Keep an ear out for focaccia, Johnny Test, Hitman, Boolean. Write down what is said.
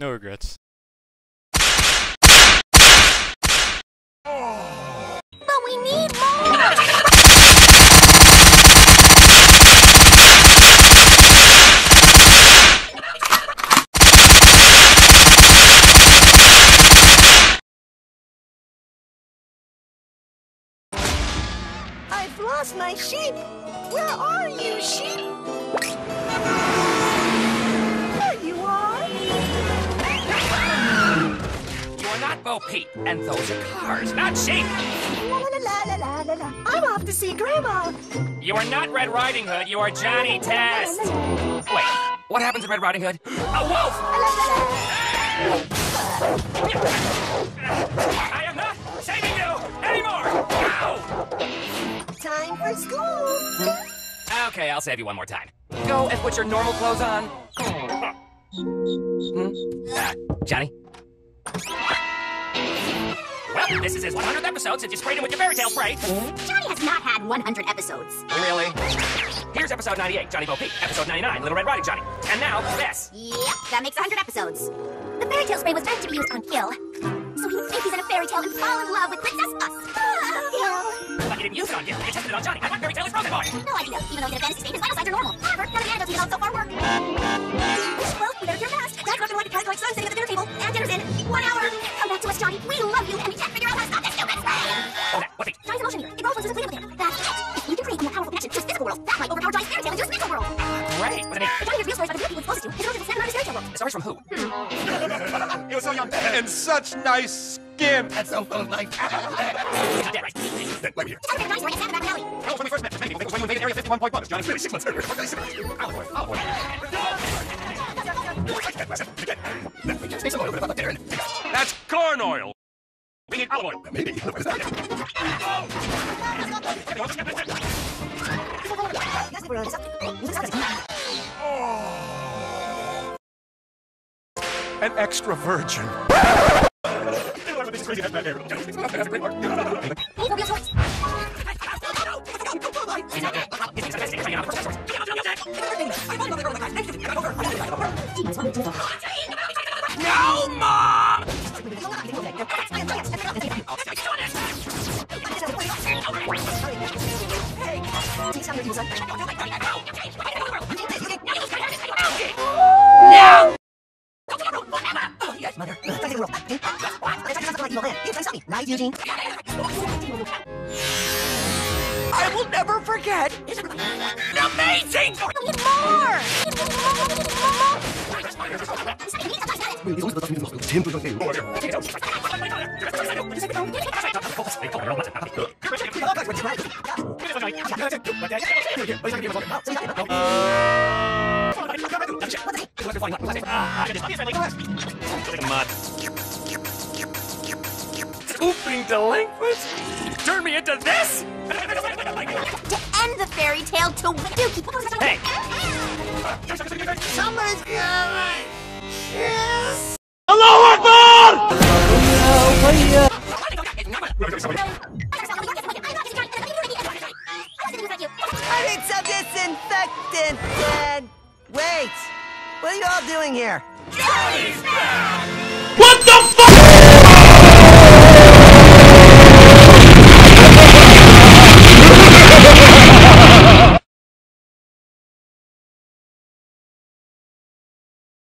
No regrets. But we need more! I've lost my sheep! Where are you, sheep? There you are! You're not Bo Peep, and those are cars, not sheep! La la la la la la. I'm off to see Grandma! You are not Red Riding Hood, you are Johnny Test! Wait, what happens to Red Riding Hood? A wolf! I am not saving you anymore! Ow! Time for school! Okay, I'll save you one more time. Go and put your normal clothes on. Johnny? Well, this is his 100th episode since you sprayed him with your fairy tale spray. Johnny has not had 100 episodes. Really? Here's episode 98, Johnny Bo Peep. Episode 99, Little Red Riding Johnny. And now, this. Yep, that makes 100 episodes. The fairy tale spray was meant to be used on Gil, so he would think he's in a fairy tale and fall in love with Princess Us. You didn't use it on you. I tested it on Johnny. I want fairy tale is broken boy. No idea. Even though he's in a fantasy state, his vital signs are normal. However, none of the adults even on so far work. Well, we better get fast. Dad, Rock, and Lloyd, and Carrot like son sitting at the dinner table, and dinner's in 1 hour. Come back to us, Johnny. We love you, and we can't figure out how to stop that stupid spray. Hold that. What's it? Johnny's emotion meter. It grows once it's completed with him. That's it. If you can create a powerful connection to his physical world, that might overpower Johnny's fairy tale into his mental world. Great. But Johnny hears real stories about the people he's supposed to. His emotions stand around his fairy tale world. Stories from who? It was so young and such nice skin. That's so full of life. Then, let me hear. It's Johnny's story at Sandback Valley. April 21st, Matt. Many things when you invaded Area 51.1. It's Johnny 36 months. Oliver. That's corn oil. We need olive oil. Maybe. What is that? An extra virgin. No, Mom! No! Oh, yes, Mother. I will never forget. It's amazing! Scooping delinquents? Turn me into this? To end the fairy tale to Dookie. Hey! Somebody's coming! Yes! Hello, I need some disinfectant, Dad! Wait! What are you all doing here? Johnny's back!